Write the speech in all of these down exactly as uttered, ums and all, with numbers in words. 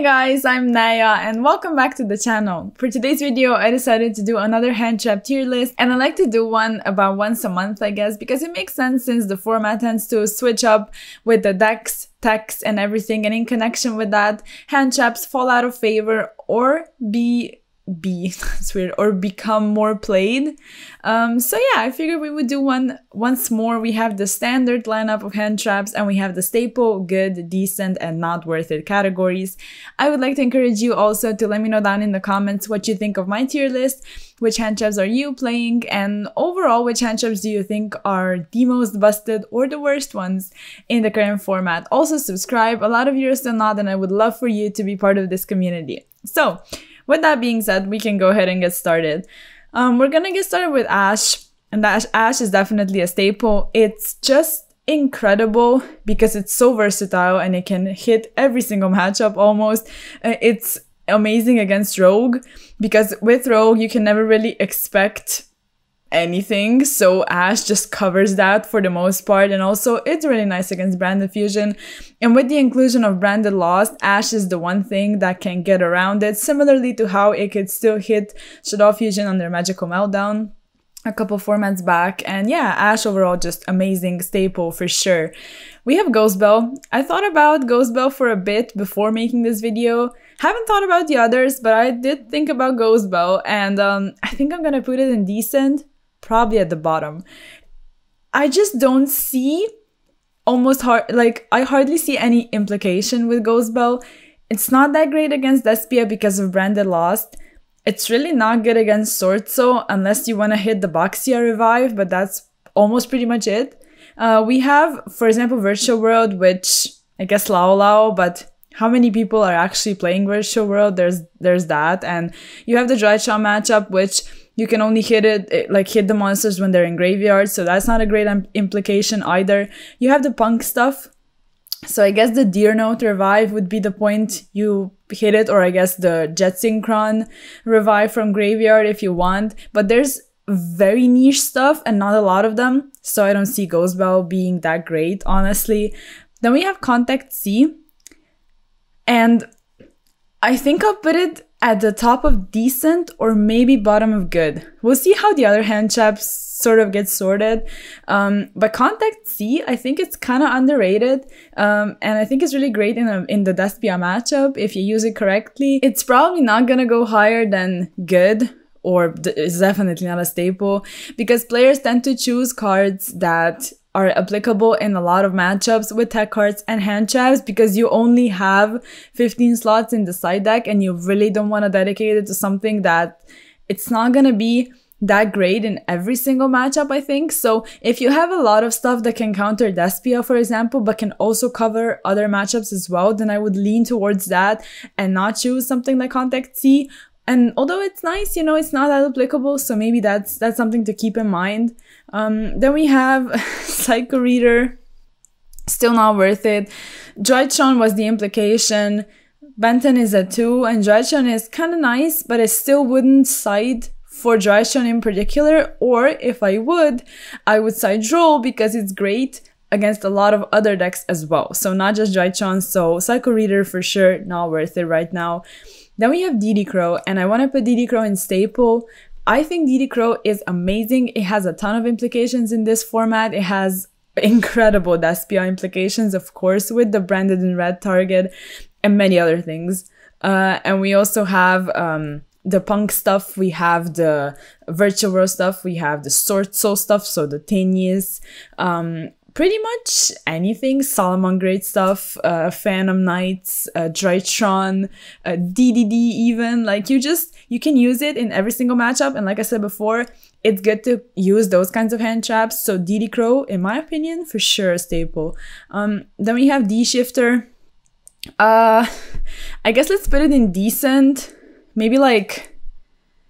Hey guys, I'm Naya and welcome back to the channel. For today's video, I decided to do another hand trap tier list, and I like to do one about once a month, I guess, because it makes sense since the format tends to switch up with the decks, techs and everything, and in connection with that, hand traps fall out of favor or be be that's weird or become more played. Um so yeah, I figured we would do one once more. We have the standard lineup of hand traps, and we have the staple, good, decent and not worth it categories. I would like to encourage you also to let me know down in the comments what you think of my tier list, which hand traps are you playing, and overall which hand traps do you think are the most busted or the worst ones in the current format. Also subscribe, a lot of you are still not, and I would love for you to be part of this community. So with that being said, we can go ahead and get started. Um, we're gonna get started with Ashe, and Ash, Ashe is definitely a staple. It's just incredible because it's so versatile and it can hit every single matchup almost. Uh, it's amazing against Rogue because with Rogue, you can never really expect anything, so Ashe just covers that for the most part, and also it's really nice against Branded Fusion. And with the inclusion of Branded Lost, Ashe is the one thing that can get around it, similarly to how it could still hit Shadow Fusion on their Magical Meltdown a couple formats back. And yeah, Ashe overall just amazing staple for sure. We have Ghost Bell. I thought about Ghost Bell for a bit before making this video. Haven't thought about the others, but I did think about Ghost Bell, and um, I think I'm gonna put it in decent, probably at the bottom. I just don't see almost hard like I hardly see any implication with Ghost Bell. It's not that great against Despia because of Branded Lost. It's really not good against Swordzo unless you want to hit the Boxia revive, but that's almost pretty much it. Uh, we have, for example, Virtual World, which I guess Lao Lao, but how many people are actually playing Virtual World? There's there's that, and you have the Dry Shaw matchup, which you can only hit it, like hit the monsters when they're in graveyard, so that's not a great implication either. You have the punk stuff, so I guess the Deer Note revive would be the point you hit it, or I guess the Jet Synchron revive from graveyard if you want, but there's very niche stuff and not a lot of them, so I don't see Ghost Bell being that great, honestly. Then we have Contact C, and I think I'll put it at the top of decent or maybe bottom of good. We'll see how the other hand traps sort of get sorted. Um, but Contact C, I think it's kind of underrated. Um, and I think it's really great in, a, in the Despia matchup if you use it correctly. It's probably not gonna go higher than good, or it's definitely not a staple, because players tend to choose cards that are applicable in a lot of matchups with tech cards and hand traps, because you only have fifteen slots in the side deck and you really don't want to dedicate it to something that it's not going to be that great in every single matchup, I think. So if you have a lot of stuff that can counter Despia, for example, but can also cover other matchups as well, then I would lean towards that and not choose something like Contact C. And although it's nice, you know, it's not that applicable, so maybe that's that's something to keep in mind. Um, then we have Psycho Reader, still not worth it. Droidtron was the implication. Benton is a two, and Droidtron is kind of nice, but I still wouldn't side for Droidtron in particular, or if I would, I would side Droll because it's great against a lot of other decks as well. So not just Droidtron, so Psycho Reader for sure, not worth it right now. Then we have D D Crow, and I want to put D D Crow in staple. I think D D Crow is amazing. It has a ton of implications in this format. It has incredible Despia implications, of course, with the Branded in Red target and many other things. Uh, and we also have um, the punk stuff. We have the Virtual World stuff. We have the Swordzo stuff, so the Tenius. Um, pretty much anything. Solomon Great stuff, uh, Phantom Knights, uh, Droidtron, uh, D D D even, like you just, you can use it in every single matchup, and like I said before, it's good to use those kinds of hand traps, so D D Crow, in my opinion, for sure a staple. Um, then we have D-Shifter, uh, I guess let's put it in decent, maybe like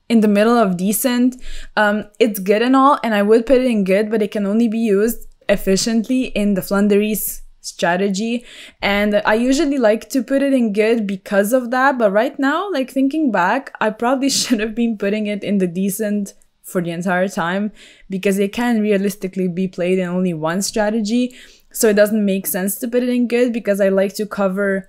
in the middle of decent. Um, it's good and all, and I would put it in good, but it can only be used efficiently in the Flunderies strategy, and I usually like to put it in good because of that, but right now, like thinking back, I probably should have been putting it in the decent for the entire time, because it can realistically be played in only one strategy, so it doesn't make sense to put it in good, because I like to cover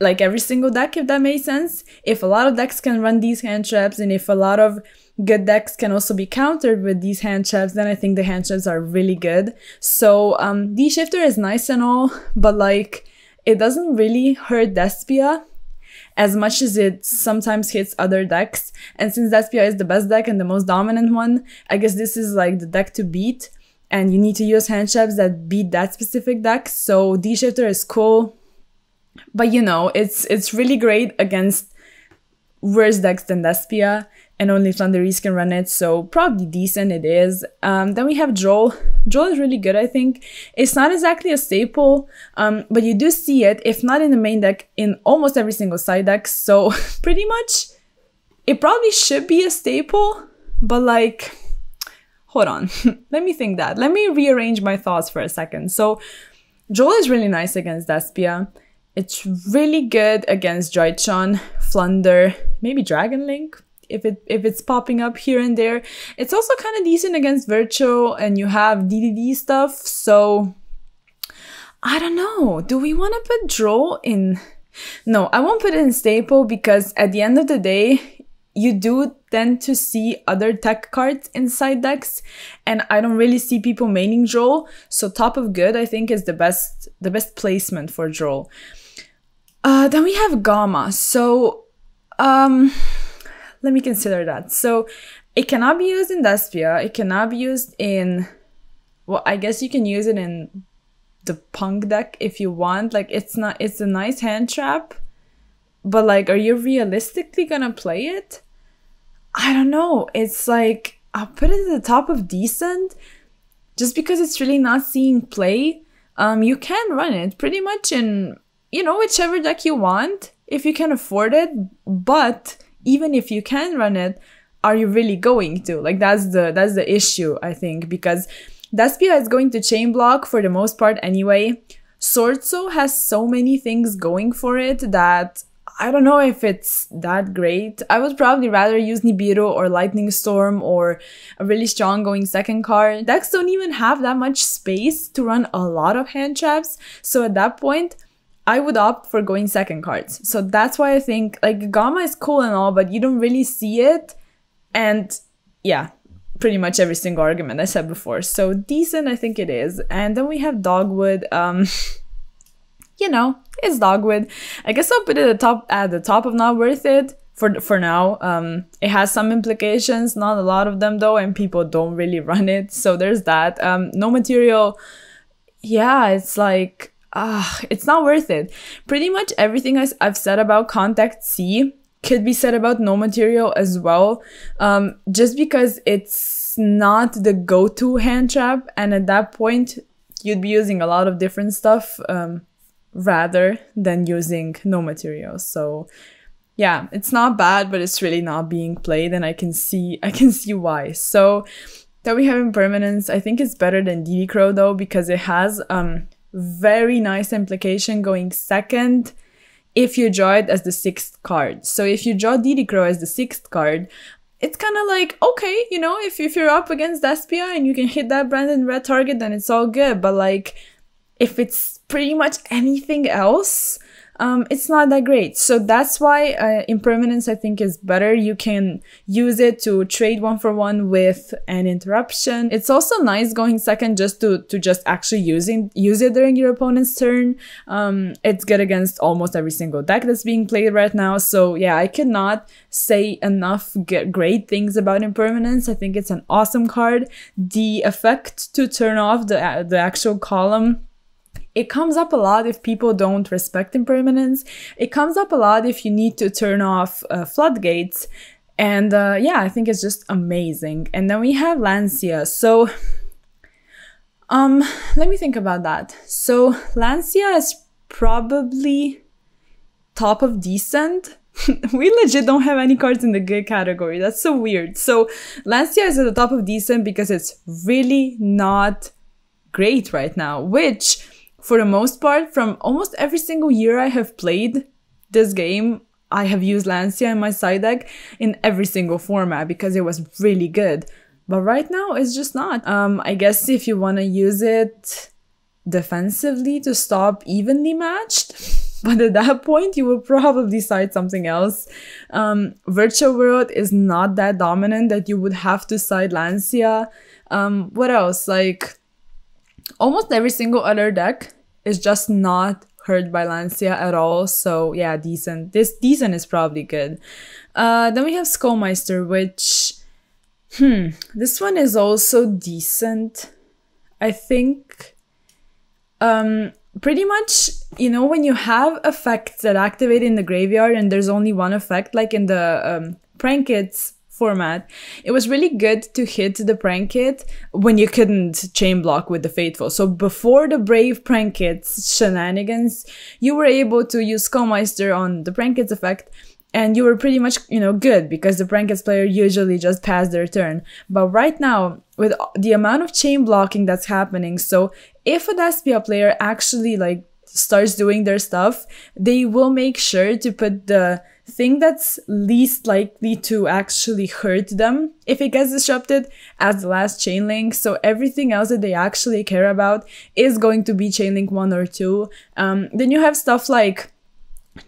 like every single deck, if that makes sense. If a lot of decks can run these hand traps, and if a lot of good decks can also be countered with these hand traps, then I think the hand traps are really good. So um, D-Shifter is nice and all, but like it doesn't really hurt Despia as much as it sometimes hits other decks. And since Despia is the best deck and the most dominant one, I guess this is like the deck to beat, and you need to use hand traps that beat that specific deck. So D-Shifter is cool, but you know, it's it's really great against worse decks than Despia, and only Flandreese can run it, so probably decent it is. Um, then we have Droll. Droll is really good, I think. It's not exactly a staple, um, but you do see it, if not in the main deck, in almost every single side deck, so pretty much it probably should be a staple, but like, hold on, let me think that. Let me rearrange my thoughts for a second. So Droll is really nice against Despia. It's really good against Drytron, Flunder, maybe Dragon Link, if it if it's popping up here and there. It's also kind of decent against Virtua, and you have D D D stuff, so I don't know. Do we want to put Droll in? No, I won't put it in staple, because at the end of the day, you do tend to see other tech cards inside decks, and I don't really see people maining Droll, so Top of Good, I think, is the best the best placement for Droll. Uh, then we have Gamma. So um, let me consider that. So it cannot be used in Despia. It cannot be used in, well, I guess you can use it in the Punk deck if you want. Like, it's not, it's a nice hand trap, but like, are you realistically gonna play it? I don't know. It's like, I'll put it at the top of decent, just because it's really not seeing play. Um, you can run it pretty much in, you know, whichever deck you want, if you can afford it. But even if you can run it, are you really going to? Like, that's the that's the issue, I think, because Despia is going to chain block for the most part anyway. Sortso has so many things going for it that I don't know if it's that great. I would probably rather use Nibiru or Lightning Storm or a really strong going second card. Decks don't even have that much space to run a lot of hand traps, so at that point, I would opt for going second cards. So that's why I think like Gamma is cool and all, but you don't really see it. And yeah, pretty much every single argument I said before. So decent, I think it is. And then we have Dogwood. Um, you know, it's Dogwood. I guess I'll put it at the top, at the top of not worth it for, for now. Um, it has some implications, not a lot of them though, and people don't really run it. So there's that. Um, no material. Yeah, it's like, ah, uh, it's not worth it. Pretty much everything I've said about Contact C could be said about No Material as well, um, just because it's not the go-to hand trap, and at that point, you'd be using a lot of different stuff um, rather than using No Material. So yeah, it's not bad, but it's really not being played, and I can see, I can see why. So that we have Impermanence. I think it's better than D D Crow though, because it has um. very nice implication going second if you draw it as the sixth card. So if you draw D D Crow as the sixth card, it's kind of like, okay, you know, if, if you're up against Despia and you can hit that branded red target, then it's all good. But like, if it's pretty much anything else, um, it's not that great. So that's why uh, Impermanence, I think, is better. You can use it to trade one for one with an Interruption. It's also nice going second just to, to just actually using, use it during your opponent's turn. Um, it's good against almost every single deck that's being played right now. So yeah, I cannot say enough great things about Impermanence. I think it's an awesome card. The effect to turn off the, uh, the actual column, it comes up a lot if people don't respect Impermanence. It comes up a lot if you need to turn off uh, floodgates. And uh, yeah, I think it's just amazing. And then we have Lancia. So um, let me think about that. So Lancia is probably top of decent. We legit don't have any cards in the good category. That's so weird. So Lancia is at the top of decent because it's really not great right now, which, for the most part, from almost every single year I have played this game, I have used Lancia in my side deck in every single format because it was really good. But right now, it's just not. Um, I guess if you want to use it defensively to stop evenly matched, But at that point, you will probably decide something else. Um, Virtua World is not that dominant that you would have to side Lancia. Um, what else? Like, almost every single other deck is just not hurt by Lancia at all. So yeah, decent. This decent is probably good. Uh, then we have Skullmeister, which... Hmm, this one is also decent, I think. Um... Pretty much, you know, when you have effects that activate in the graveyard and there's only one effect, like in the um, Prankit's format, it was really good to hit the Prankit when you couldn't chain block with the Fateful. So before the Brave Prankit's shenanigans, you were able to use Skullmeister on the Prankit's effect, and you were pretty much, you know, good, because the Prankit's player usually just passed their turn. But right now, with the amount of chain blocking that's happening, so if a Despia player actually, like, starts doing their stuff, they will make sure to put the thing that's least likely to actually hurt them, if it gets disrupted, as the last chain link. So everything else that they actually care about is going to be chain link one or two. Um, then you have stuff like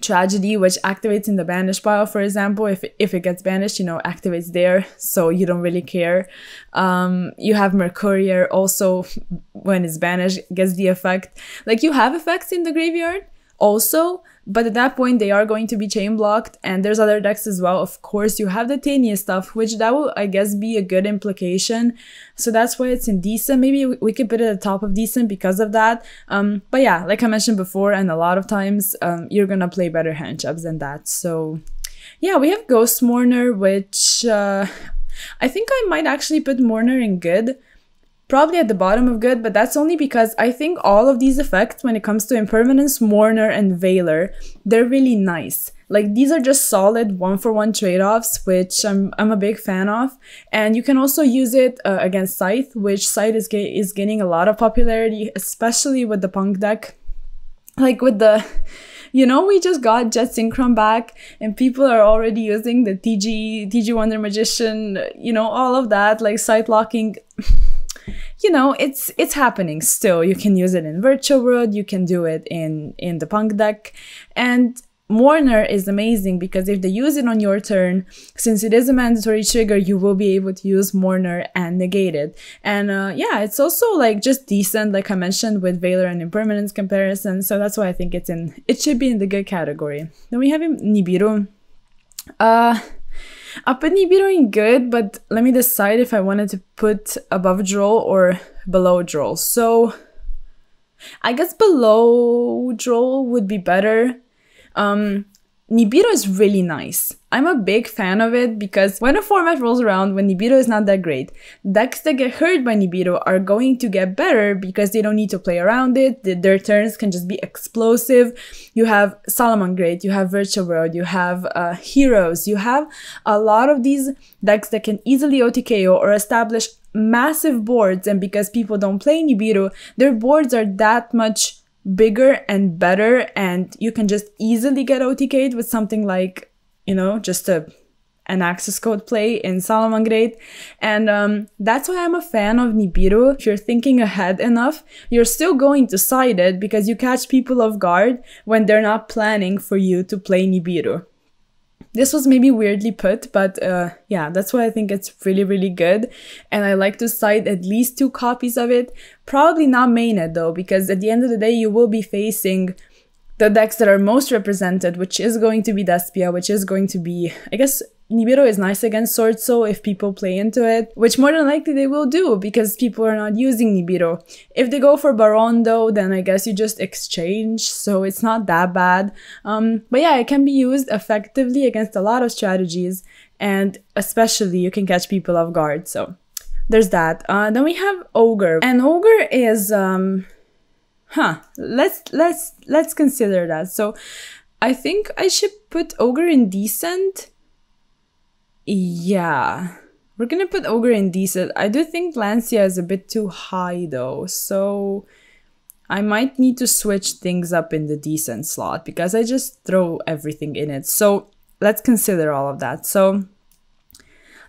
Tragedy, which activates in the banished pile, for example. If if it gets banished, you know, activates there, so you don't really care. Um you have Mercurier also, when it's banished, gets the effect. Like, you have effects in the graveyard also, but at that point they are going to be chain blocked. And there's other decks as well, of course. You have the Tania stuff, which that will, I guess, be a good implication, so that's why it's in decent. Maybe we could put it at the top of decent because of that. Um but yeah, like I mentioned before, and a lot of times um you're gonna play better hand jobs than that. So yeah, we have Ghost Mourner, which uh I think I might actually put Mourner in good, probably at the bottom of good, but that's only because I think all of these effects, when it comes to Impermanence, Mourner, and Veiler, they're really nice. Like, these are just solid one-for-one trade-offs, which I'm, I'm a big fan of. And you can also use it uh, against Scythe, which Scythe is, is gaining a lot of popularity, especially with the Punk deck. Like, with the... You know, we just got Jet Synchron back, and people are already using the T G, T G Wonder Magician, you know, all of that, like, Scythe locking... You know, it's it's happening still. You can use it in Virtua World, you can do it in, in the Punk deck. And Mourner is amazing because if they use it on your turn, since it is a mandatory trigger, you will be able to use Mourner and negate it. And uh, yeah, it's also like just decent, like I mentioned, with Veiler and Impermanence comparison. So that's why I think it's in, it should be in the good category. Then we have Nibiru. Uh... I put Nibiru in good, but let me decide if I wanted to put above Droll or below Droll. So I guess below Droll would be better. Um, Nibiru is really nice. I'm a big fan of it because when a format rolls around when Nibiru is not that great, decks that get hurt by Nibiru are going to get better because they don't need to play around it. Their turns can just be explosive. You have Salamon Great, you have Virtua World, you have uh, Heroes, you have a lot of these decks that can easily O T K O or establish massive boards, and because people don't play Nibiru, their boards are that much bigger and better, and you can just easily get O T K'd with something like, you know, just a an access code play in Salamon Great. And um, that's why I'm a fan of Nibiru. If you're thinking ahead enough, you're still going to side it because you catch people off guard when they're not planning for you to play Nibiru. This was maybe weirdly put, but uh, yeah, that's why I think it's really, really good. And I like to side at least two copies of it. Probably not main it though, because at the end of the day, you will be facing the decks that are most represented, which is going to be Despia, which is going to be, I guess, Nibiru is nice against Sword Soul if people play into it, which more than likely they will do because people are not using Nibiru. If they go for Baron though, then I guess you just exchange, so it's not that bad. Um, but yeah, it can be used effectively against a lot of strategies, and especially you can catch people off guard, so there's that. Uh, then we have Ogre, and Ogre is... Um, huh, let's, let's, let's consider that. So I think I should put Ogre in decent. Yeah, we're gonna put Ogre in decent. I do think Lancia is a bit too high though, so I might need to switch things up in the decent slot because I just throw everything in it. So let's consider all of that. So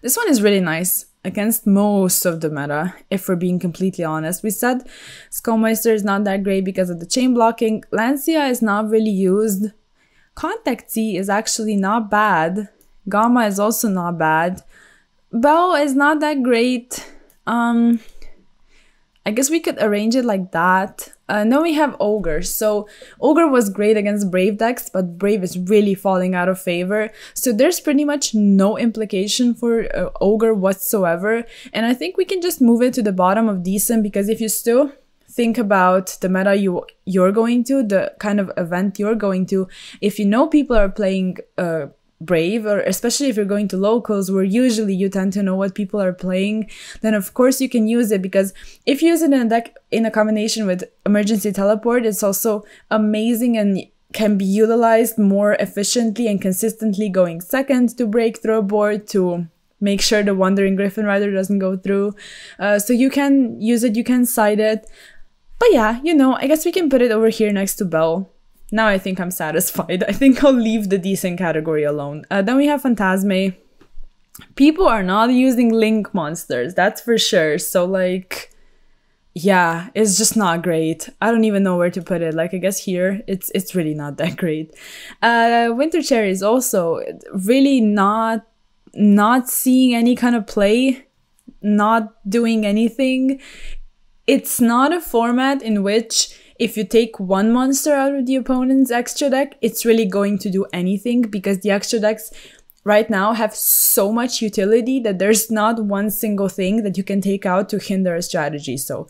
this one is really nice. against most of the meta, if we're being completely honest. We said Skullmeister is not that great because of the chain blocking. Lancia is not really used. Contact Z is actually not bad. Gamma is also not bad. Bell is not that great. Um, I guess we could arrange it like that. Uh, now we have Ogre. So Ogre was great against Brave decks, but Brave is really falling out of favor. So there's pretty much no implication for uh, Ogre whatsoever. And I think we can just move it to the bottom of decent, because if you still think about the meta you, you're going to, the kind of event you're going to, if you know people are playing uh, Brave, or especially if you're going to locals where usually you tend to know what people are playing, then of course you can use it, because if you use it in a deck in a combination with Emergency Teleport, it's also amazing and can be utilized more efficiently and consistently, going second to break through a board, to make sure the Wandering Griffin Rider doesn't go through. Uh, so you can use it, you can side it. But yeah, you know, I guess we can put it over here next to Bell. Now I think I'm satisfied. I think I'll leave the decent category alone. Uh, then we have Phantasme. People are not using Link monsters, that's for sure. So like, yeah, it's just not great. I don't even know where to put it. Like, I guess here, it's it's really not that great. Uh, Winter Cherry is also really not, not seeing any kind of play, not doing anything. It's not a format in which if you take one monster out of the opponent's extra deck, it's really going to do anything, because the extra decks right now have so much utility that there's not one single thing that you can take out to hinder a strategy. So,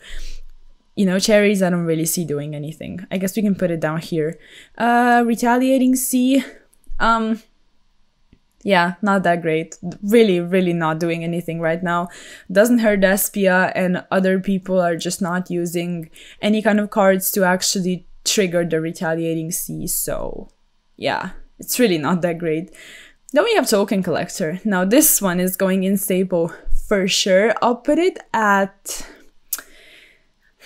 you know, Cherries I don't really see doing anything. I guess we can put it down here. Uh, Retaliating Sea. Um, yeah, not that great. Really, really not doing anything right now. Doesn't hurt Despia, and other people are just not using any kind of cards to actually trigger the Retaliating Sea. So yeah, it's really not that great. Then we have Token Collector. Now this one is going in staple for sure. I'll put it at...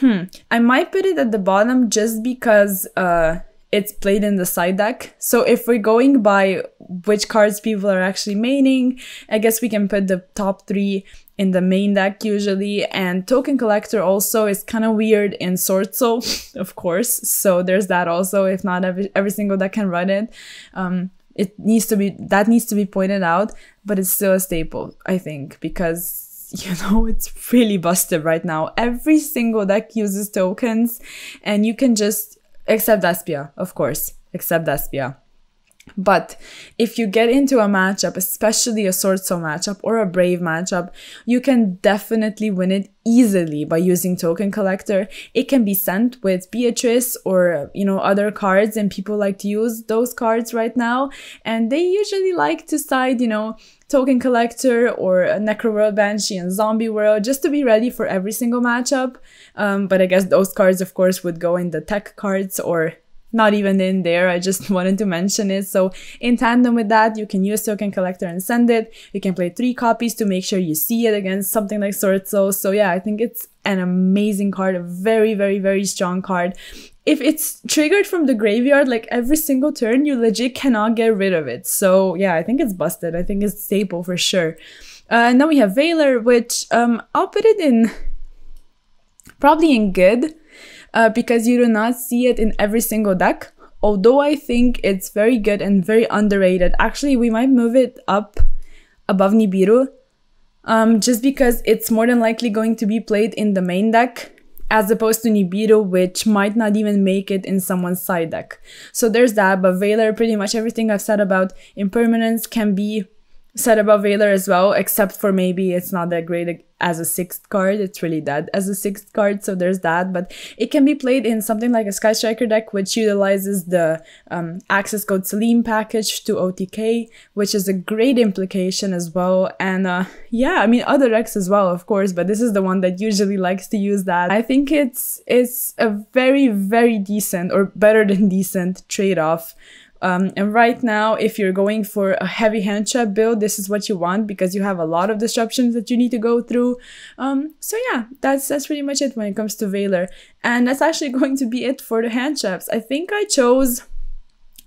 Hmm, I might put it at the bottom just because... Uh, it's played in the side deck. So if we're going by which cards people are actually maining, I guess we can put the top three in the main deck usually. And Token Collector also is kind of weird in Sortsoul, of course. So there's that also. If not every, every single deck can run it. Um, it needs to be, that needs to be pointed out, but it's still a staple, I think, because you know, it's really busted right now. Every single deck uses tokens, and you can just... Except Despia, of course, except Despia. But if you get into a matchup, especially a Sortsoul matchup or a Brave matchup, you can definitely win it easily by using Token Collector. It can be sent with Beatrice or, you know, other cards, and people like to use those cards right now. And they usually like to side, you know, Token Collector or Necro World Banshee and Zombie World, just to be ready for every single matchup. Um, but I guess those cards, of course, would go in the tech cards, or not even in there. I just wanted to mention it. So in tandem with that, you can use Token Collector and send it. You can play three copies to make sure you see it against something like Sortsoul. So yeah, I think it's an amazing card, a very, very, very strong card. If it's triggered from the graveyard, like every single turn, you legit cannot get rid of it. So yeah, I think it's busted. I think it's staple for sure. Uh, and then we have Veiler, which um, I'll put it in probably in good, uh, because you do not see it in every single deck. Although I think it's very good and very underrated. Actually, we might move it up above Nibiru, um, just because it's more than likely going to be played in the main deck, as opposed to Nibiru, which might not even make it in someone's side deck. So there's that, but Veiler, pretty much everything I've said about Impermanence can be said about Veiler as well, except for maybe it's not that great as a sixth card. It's really dead as a sixth card, so there's that. But it can be played in something like a Sky Striker deck, which utilizes the um, access code Selene package to O T K, which is a great implication as well. And uh, yeah, I mean, other decks as well, of course, but this is the one that usually likes to use that. I think it's, it's a very, very decent, or better than decent, trade-off. Um, and right now, if you're going for a heavy hand trap build, this is what you want, because you have a lot of disruptions that you need to go through. Um, so yeah, that's that's pretty much it when it comes to Veiler. And that's actually going to be it for the hand traps. I think I chose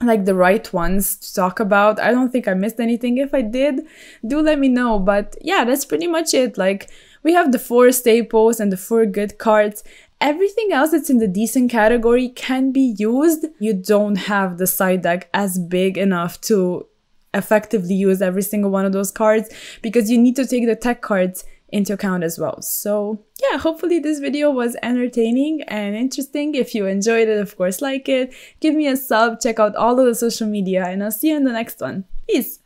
like the right ones to talk about. I don't think I missed anything. If I did, do let me know. But yeah, that's pretty much it. Like, we have the four staples and the four good cards. Everything else that's in the decent category can be used. You don't have the side deck as big enough to effectively use every single one of those cards, because you need to take the tech cards into account as well. So yeah, hopefully this video was entertaining and interesting. If you enjoyed it, of course, like it, give me a sub, check out all of the social media, and I'll see you in the next one. Peace!